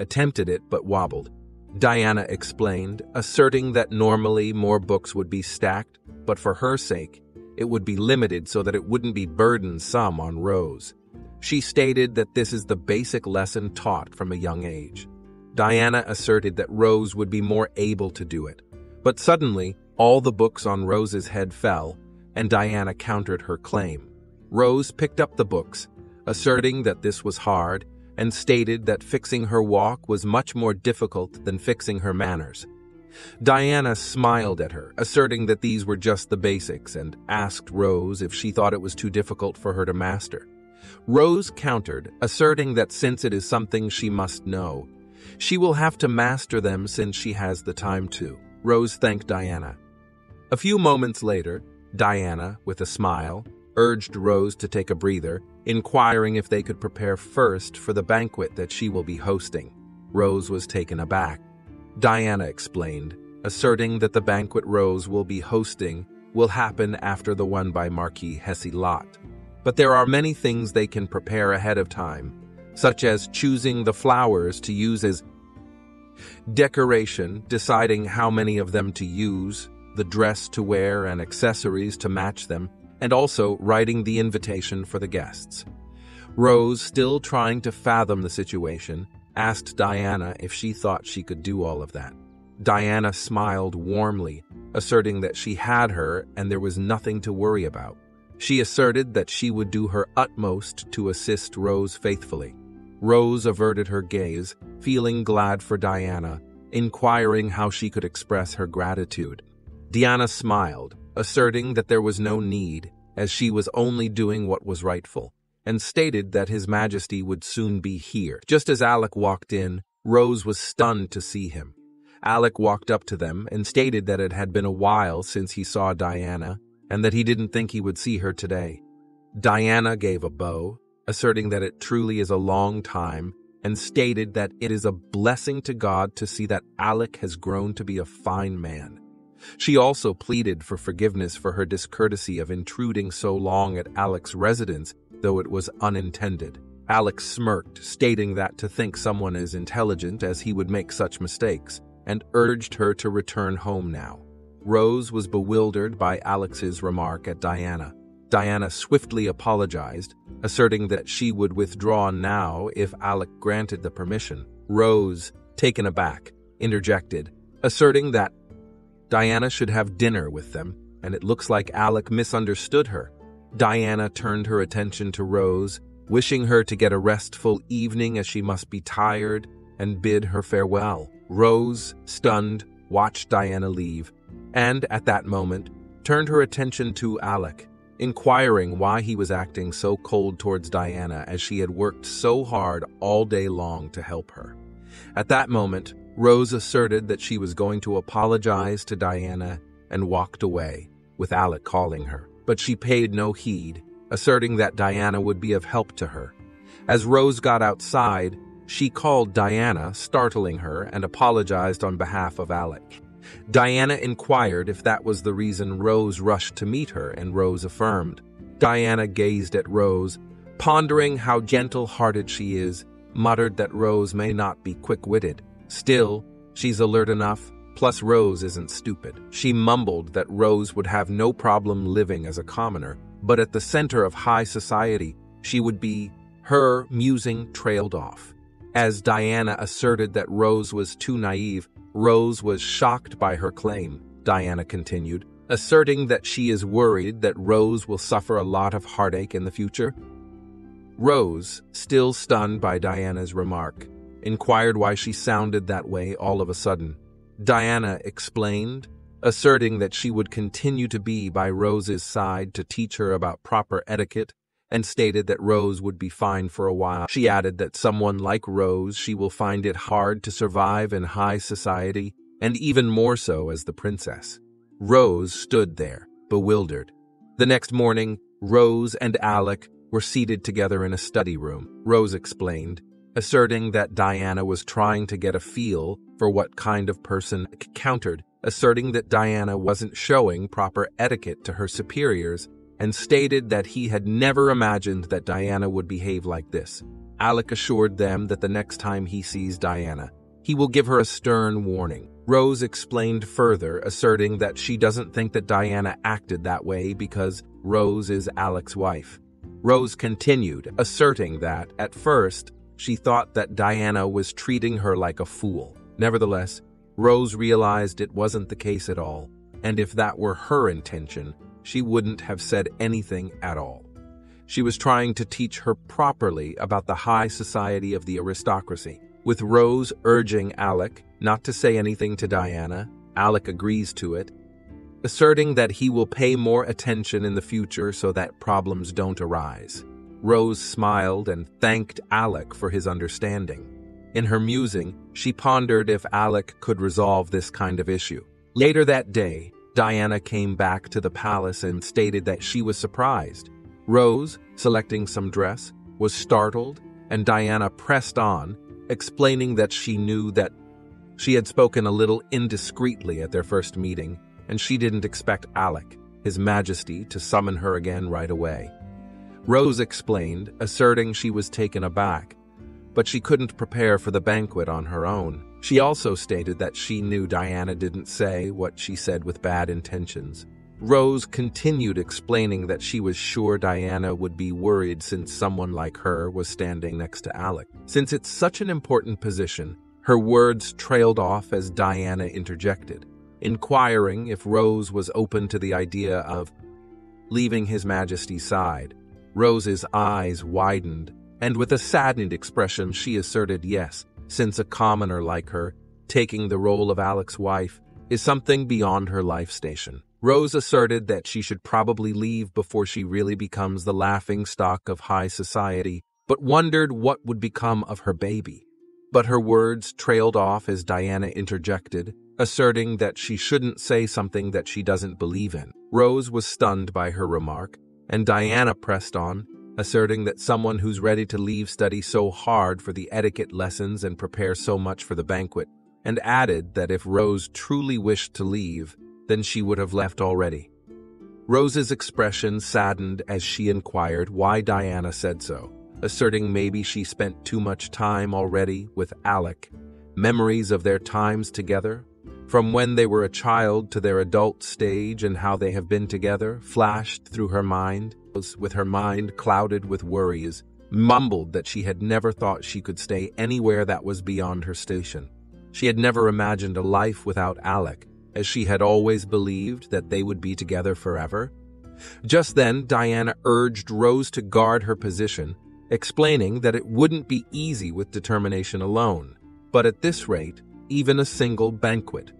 attempted it but wobbled. Diana explained, asserting that normally more books would be stacked, but for her sake, it would be limited so that it wouldn't be burdensome on Rose. She stated that this is the basic lesson taught from a young age. Diana asserted that Rose would be more able to do it. But suddenly, all the books on Rose's head fell, and Diana countered her claim. Rose picked up the books, asserting that this was hard, and stated that fixing her walk was much more difficult than fixing her manners. Diana smiled at her, asserting that these were just the basics, and asked Rose if she thought it was too difficult for her to master. Rose countered, asserting that since it is something she must know, she will have to master them since she has the time to. Rose thanked Diana. A few moments later, Diana, with a smile, urged Rose to take a breather, inquiring if they could prepare first for the banquet that she will be hosting. Rose was taken aback. Diana explained, asserting that the banquet Rose will be hosting will happen after the one by Marquis Heslow. But there are many things they can prepare ahead of time, such as choosing the flowers to use as decoration, deciding how many of them to use, the dress to wear and accessories to match them, and also writing the invitation for the guests. Rose, still trying to fathom the situation, asked Diana if she thought she could do all of that. Diana smiled warmly, asserting that she had her and there was nothing to worry about. She asserted that she would do her utmost to assist Rose faithfully. Rose averted her gaze, feeling glad for Diana, inquiring how she could express her gratitude. Diana smiled, asserting that there was no need, as she was only doing what was rightful, and stated that His Majesty would soon be here. Just as Alec walked in, Rose was stunned to see him. Alec walked up to them and stated that it had been a while since he saw Diana, and that he didn't think he would see her today. Diana gave a bow, asserting that it truly is a long time, and stated that it is a blessing to God to see that Alec has grown to be a fine man. She also pleaded for forgiveness for her discourtesy of intruding so long at Alec's residence, though it was unintended. Alec smirked, stating that to think someone as intelligent as he would make such mistakes, and urged her to return home now. Rose was bewildered by Alec's remark at Diana. Diana swiftly apologized, asserting that she would withdraw now if Alec granted the permission. Rose, taken aback, interjected, asserting that Diana should have dinner with them, and it looks like Alec misunderstood her. Diana turned her attention to Rose, wishing her to get a restful evening as she must be tired, and bid her farewell. Rose, stunned, watched Diana leave, and, at that moment, turned her attention to Alec, inquiring why he was acting so cold towards Diana as she had worked so hard all day long to help her. At that moment, Rose asserted that she was going to apologize to Diana and walked away, with Alec calling her. But she paid no heed, asserting that Diana would be of help to her. As Rose got outside, she called Diana, startling her, and apologized on behalf of Alec. Diana inquired if that was the reason Rose rushed to meet her, and Rose affirmed. Diana gazed at Rose, pondering how gentle-hearted she is, muttered that Rose may not be quick-witted. Still, she's alert enough, plus Rose isn't stupid. She mumbled that Rose would have no problem living as a commoner, but at the center of high society, she would be. Her musing trailed off. As Diana asserted that Rose was too naive, Rose was shocked by her claim, Diana continued, asserting that she is worried that Rose will suffer a lot of heartache in the future. Rose, still stunned by Diana's remark, inquired why she sounded that way all of a sudden. Diana explained, asserting that she would continue to be by Rose's side to teach her about proper etiquette, and stated that Rose would be fine for a while. She added that someone like Rose, she will find it hard to survive in high society, and even more so as the princess. Rose stood there, bewildered. The next morning, Rose and Alec were seated together in a study room. Rose explained, asserting that Diana was trying to get a feel for what kind of person. Countered, asserting that Diana wasn't showing proper etiquette to her superiors, and stated that he had never imagined that Diana would behave like this. Alec assured them that the next time he sees Diana, he will give her a stern warning. Rose explained further, asserting that she doesn't think that Diana acted that way because Rose is Alec's wife. Rose continued, asserting that, at first, she thought that Diana was treating her like a fool. Nevertheless, Rose realized it wasn't the case at all, and if that were her intention, she wouldn't have said anything at all. She was trying to teach her properly about the high society of the aristocracy. With Rose urging Alec not to say anything to Diana, Alec agrees to it, asserting that he will pay more attention in the future so that problems don't arise. Rose smiled and thanked Alec for his understanding. In her musing, she pondered if Alec could resolve this kind of issue. Later that day, Diana came back to the palace and stated that she was surprised. Rose, selecting some dress, was startled, and Diana pressed on, explaining that she knew that she had spoken a little indiscreetly at their first meeting, and she didn't expect Alec, His Majesty, to summon her again right away. Rose explained, asserting she was taken aback, but she couldn't prepare for the banquet on her own. She also stated that she knew Diana didn't say what she said with bad intentions. Rose continued, explaining that she was sure Diana would be worried since someone like her was standing next to Alec. Since it's such an important position, her words trailed off as Diana interjected, inquiring if Rose was open to the idea of leaving His Majesty's side. Rose's eyes widened, and with a saddened expression, she asserted yes, since a commoner like her, taking the role of Alec's wife, is something beyond her life station. Rose asserted that she should probably leave before she really becomes the laughingstock of high society, but wondered what would become of her baby. But her words trailed off as Diana interjected, asserting that she shouldn't say something that she doesn't believe in. Rose was stunned by her remark, and Diana pressed on, asserting that someone who's ready to leave study so hard for the etiquette lessons and prepare so much for the banquet, and added that if Rose truly wished to leave, then she would have left already. Rose's expression saddened as she inquired why Diana said so, asserting maybe she spent too much time already with Alec, memories of their times together, from when they were a child to their adult stage and how they have been together, flashed through her mind, with her mind clouded with worries, mumbled that she had never thought she could stay anywhere that was beyond her station. She had never imagined a life without Alec, as she had always believed that they would be together forever. Just then, Diana urged Rose to guard her position, explaining that it wouldn't be easy with determination alone, but at this rate, even a single banquet,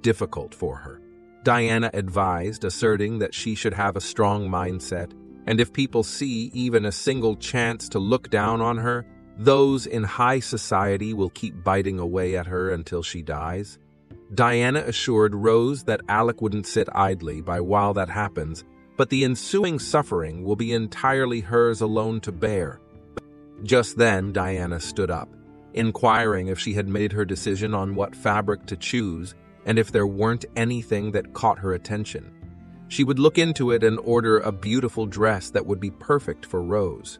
difficult for her. Diana advised, asserting that she should have a strong mindset, and if people see even a single chance to look down on her, those in high society will keep biting away at her until she dies. Diana assured Rose that Alec wouldn't sit idly by while that happens, but the ensuing suffering will be entirely hers alone to bear. Just then, Diana stood up, inquiring if she had made her decision on what fabric to choose and if there weren't anything that caught her attention. She would look into it and order a beautiful dress that would be perfect for Rose.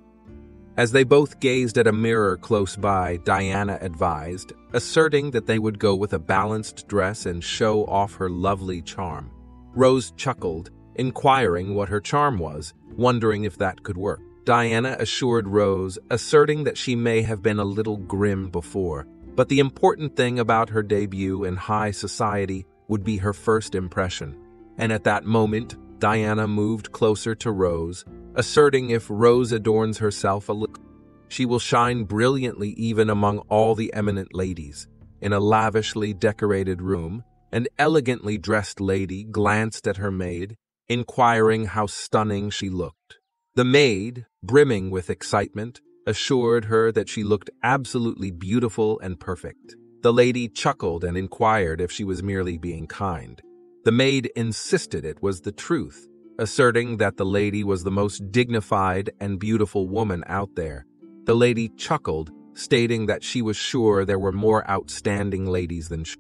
As they both gazed at a mirror close by, Diana advised, asserting that they would go with a balanced dress and show off her lovely charm. Rose chuckled, inquiring what her charm was, wondering if that could work. Diana assured Rose, asserting that she may have been a little grim before, but the important thing about her debut in high society would be her first impression. And at that moment, Diana moved closer to Rose, asserting if Rose adorns herself a little, she will shine brilliantly even among all the eminent ladies. In a lavishly decorated room, an elegantly dressed lady glanced at her maid, inquiring how stunning she looked. The maid, brimming with excitement, assured her that she looked absolutely beautiful and perfect. The lady chuckled and inquired if she was merely being kind. The maid insisted it was the truth, asserting that the lady was the most dignified and beautiful woman out there. The lady chuckled, stating that she was sure there were more outstanding ladies than she.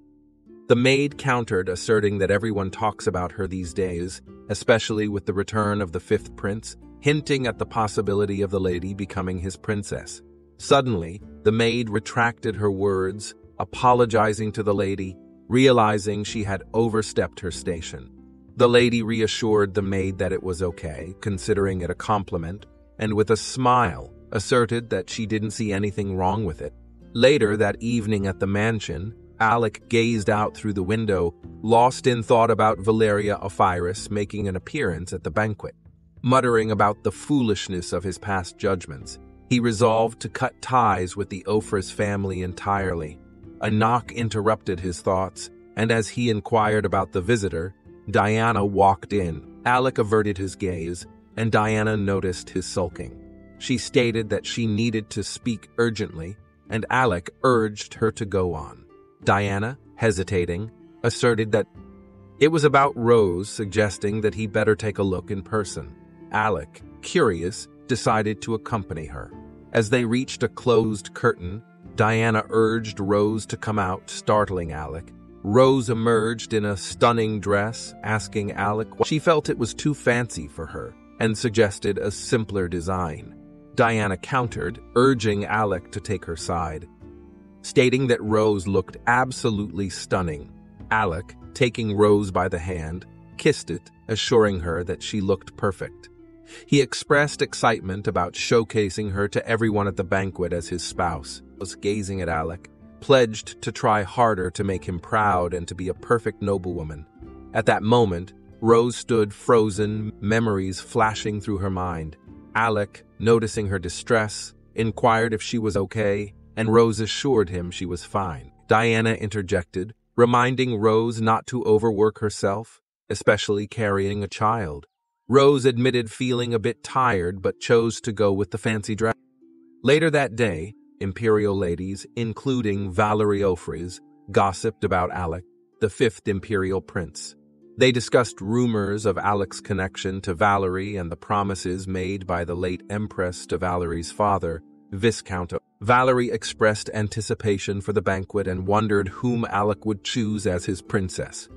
The maid countered, asserting that everyone talks about her these days, especially with the return of the fifth prince, hinting at the possibility of the lady becoming his princess. Suddenly, the maid retracted her words, apologizing to the lady, realizing she had overstepped her station. The lady reassured the maid that it was okay, considering it a compliment, and with a smile, asserted that she didn't see anything wrong with it. Later that evening at the mansion, Alec gazed out through the window, lost in thought about Valerie Ofris making an appearance at the banquet. Muttering about the foolishness of his past judgments, he resolved to cut ties with the Ofris family entirely. A knock interrupted his thoughts, and as he inquired about the visitor, Diana walked in. Alec averted his gaze, and Diana noticed his sulking. She stated that she needed to speak urgently, and Alec urged her to go on. Diana, hesitating, asserted that it was about Rose, suggesting that he better take a look in person. Alec, curious, decided to accompany her. As they reached a closed curtain, Diana urged Rose to come out, startling Alec. Rose emerged in a stunning dress, asking Alec why she felt it was too fancy for her, and suggested a simpler design. Diana countered, urging Alec to take her side, stating that Rose looked absolutely stunning. Alec, taking Rose by the hand, kissed it, assuring her that she looked perfect. He expressed excitement about showcasing her to everyone at the banquet as his spouse. Was gazing at Alec, pledged to try harder to make him proud and to be a perfect noblewoman. At that moment, Rose stood frozen, memories flashing through her mind. Alec, noticing her distress, inquired if she was okay, and Rose assured him she was fine. Diana interjected, reminding Rose not to overwork herself, especially carrying a child. Rose admitted feeling a bit tired but chose to go with the fancy dress. Later that day, imperial ladies, including Valerie Ofris, gossiped about Alec, the fifth imperial prince. They discussed rumors of Alec's connection to Valerie and the promises made by the late Empress to Valerie's father, Viscount Ofris. Valerie expressed anticipation for the banquet and wondered whom Alec would choose as his princess.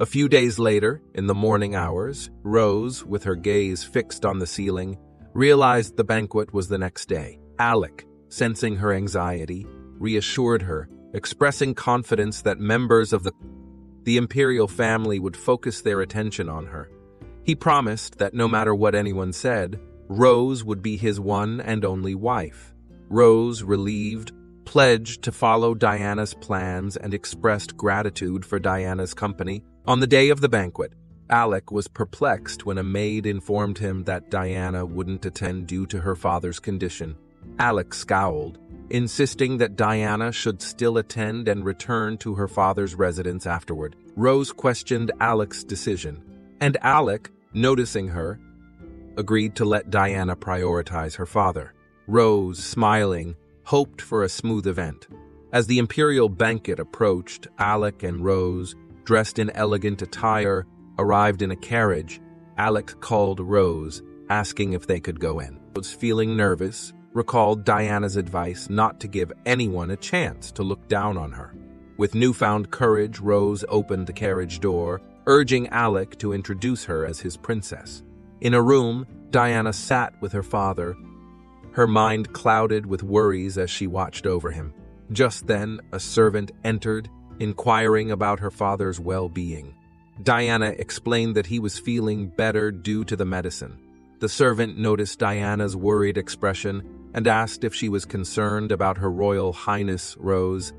A few days later, in the morning hours, Rose, with her gaze fixed on the ceiling, realized the banquet was the next day. Alec, sensing her anxiety, reassured her, expressing confidence that members of the imperial family would focus their attention on her. He promised that no matter what anyone said, Rose would be his one and only wife. Rose, relieved, pledged to follow Diana's plans and expressed gratitude for Diana's company. On the day of the banquet, Alec was perplexed when a maid informed him that Diana wouldn't attend due to her father's condition. Alec scowled, insisting that Diana should still attend and return to her father's residence afterward. Rose questioned Alec's decision, and Alec, noticing her, agreed to let Diana prioritize her father. Rose, smiling, hoped for a smooth event. As the imperial banquet approached, Alec and Rose, dressed in elegant attire, arrived in a carriage. Alec called Rose, asking if they could go in. Rose, feeling nervous, recalled Diana's advice not to give anyone a chance to look down on her. With newfound courage, Rose opened the carriage door, urging Alec to introduce her as his princess. In a room, Diana sat with her father, her mind clouded with worries as she watched over him. Just then, a servant entered, inquiring about her father's well-being. Diana explained that he was feeling better due to the medicine. The servant noticed Diana's worried expression and asked if she was concerned about Her Royal Highness Rose.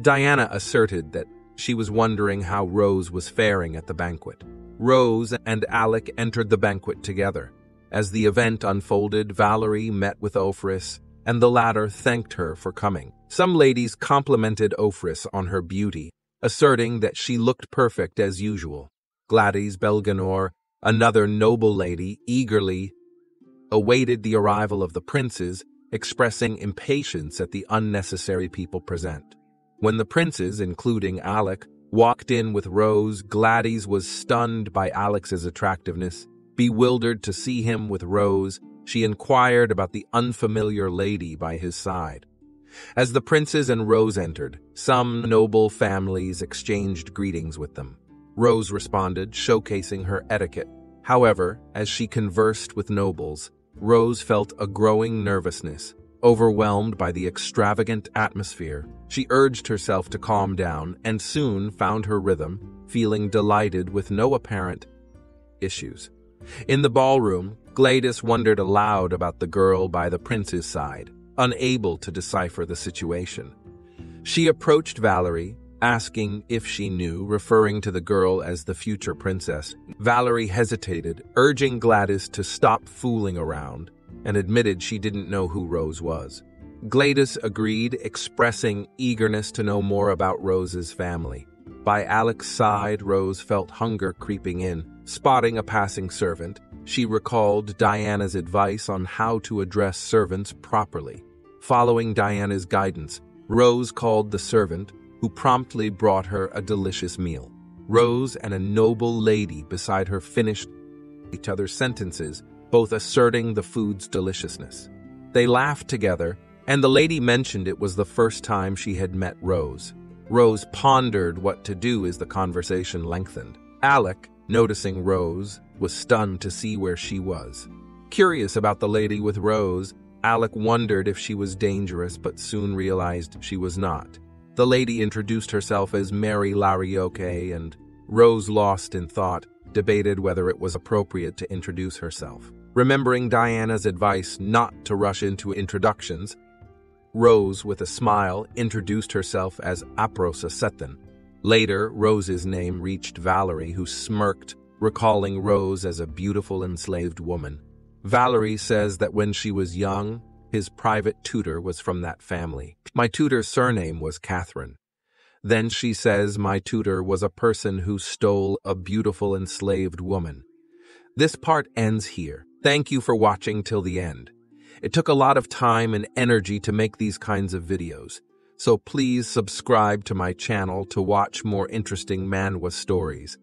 Diana asserted that she was wondering how Rose was faring at the banquet. Rose and Alec entered the banquet together. As the event unfolded, Valerie met with Ofris, and the latter thanked her for coming. Some ladies complimented Ofris on her beauty, asserting that she looked perfect as usual. Gladys Belgenor, another noble lady, eagerly awaited the arrival of the princes, expressing impatience at the unnecessary people present. When the princes, including Alec, walked in with Rose, Gladys was stunned by Alec's attractiveness. Bewildered to see him with Rose, she inquired about the unfamiliar lady by his side. As the princes and Rose entered, some noble families exchanged greetings with them. Rose responded, showcasing her etiquette. However, as she conversed with nobles, Rose felt a growing nervousness. Overwhelmed by the extravagant atmosphere, she urged herself to calm down and soon found her rhythm, feeling delighted with no apparent issues. In the ballroom, Gladys wondered aloud about the girl by the prince's side, unable to decipher the situation. She approached Valerie, asking if she knew, referring to the girl as the future princess. Valerie hesitated, urging Gladys to stop fooling around, and admitted she didn't know who Rose was. Gladys agreed, expressing eagerness to know more about Rose's family. By Alec's side, Rose felt hunger creeping in. Spotting a passing servant, she recalled Diana's advice on how to address servants properly. Following Diana's guidance, Rose called the servant, who promptly brought her a delicious meal. Rose and a noble lady beside her finished each other's sentences, both asserting the food's deliciousness. They laughed together, and the lady mentioned it was the first time she had met Rose. Rose pondered what to do as the conversation lengthened. Alec, noticing Rose, was stunned to see where she was. Curious about the lady with Rose, Alec wondered if she was dangerous but soon realized she was not. The lady introduced herself as Mary Larioke, and Rose, lost in thought, debated whether it was appropriate to introduce herself. Remembering Diana's advice not to rush into introductions, Rose, with a smile, introduced herself as Aprosa Seton. Later, Rose's name reached Valerie, who smirked, recalling Rose as a beautiful enslaved woman. Valerie says that when she was young, his private tutor was from that family. My tutor's surname was Catherine. Then she says my tutor was a person who stole a beautiful enslaved woman. This part ends here. Thank you for watching till the end. It took a lot of time and energy to make these kinds of videos. So please subscribe to my channel to watch more interesting manhwa stories.